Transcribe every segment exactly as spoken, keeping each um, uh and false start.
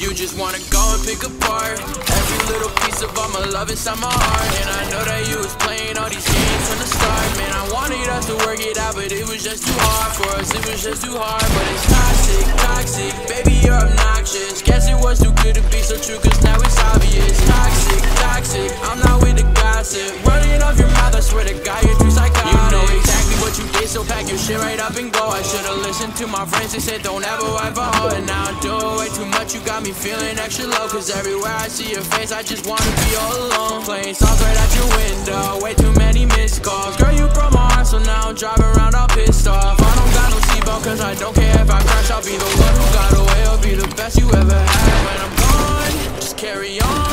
You just wanna go and pick apart every little piece of all my love inside my heart. And I know that you was playing all these games from the start. Man, I wanted us to work it out, but it was just too hard for us. It was just too hard, but it's toxic, toxic. Baby, you're obnoxious. Guess it was too good to be so true, cause now it's obvious. Toxic, toxic, I'm not with the gossip. Running off your mouth, I swear to God, you're too psychotic. You know exactly what you did, so pack your shit right up and go. I should've listened to my friends, they said don't ever wipe a hoe. And now I'm doing way too much, you got me feeling extra low. Cause everywhere I see your face, I just wanna be all alone. Playing songs right out your window, way too many missed calls. Girl, you broke my heart, so now I'm driving around all pissed off. I don't got no seatbelt, cause I don't care if I crash. I'll be the one who got away, I'll be the best you ever had. When I'm gone, just carry on.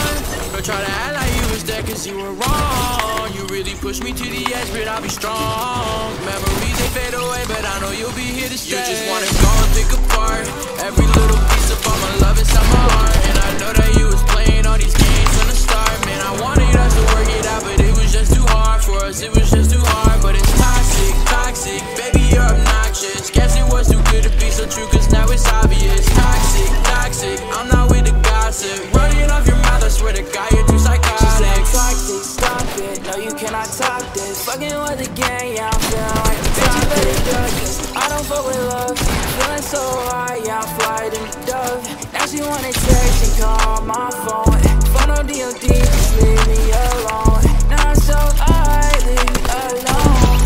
Don't try to act like you was there, cause you were wrong. You really pushed me to the edge, but I'll be strong. Memories, they fade away, but I know you'll be here to stay. You just wanna go and pick apart every little piece of all my love inside my heart. And I know that you was playing all these games from the start. Man, I wanted us to work it out, but it was just too hard for us. It was just too hard, but it's toxic, toxic. Baby, you're obnoxious. Guess it was too good to be so true, cause now it's obvious. Toxic, toxic, I'm not with the gossip. Running off your mouth, I swear to God, you're too psychotic. She's like, toxic, stop it, no you cannot top this. Fucking with the gang, yeah, I'm feeling like the top of the duck. I don't fuck with love, feeling so high, yeah, I'm flying in the dove. Now she wanna text and call my phone. Phone on D O D, just leave me alone. Now I'm so high, leave me alone.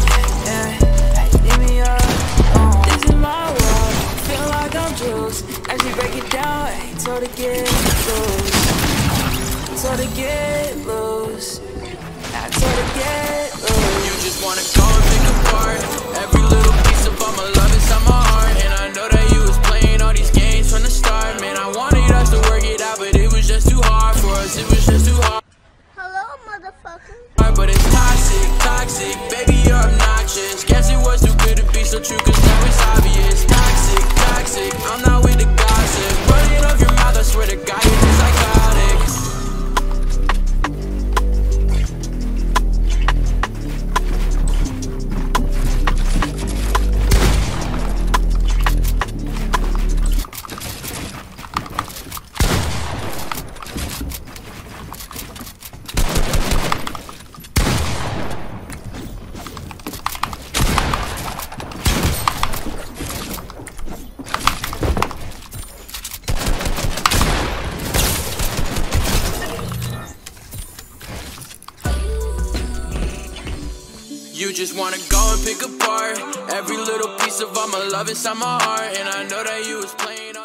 Yeah, leave me alone. This is my world, feel like I'm juiced. Now she break it down, ain't told to get loose. So to get loose, not so to get loose. You just wanna go and pick apart every little piece of all my love inside my heart. And I know that you was playing all these games from the start. Man, I wanted us to work it out, but it was just too hard for us. It was just too hard. Hello, motherfucker. But it's toxic, toxic. Baby, you're obnoxious. Guess it was too good to be so true, cause now it's obvious. Toxic, toxic. I'm not with the gossip. Running off your mouth, I swear to God, you're just psychotic. You just wanna go and pick apart every little piece of all my love inside my heart. And I know that you was playing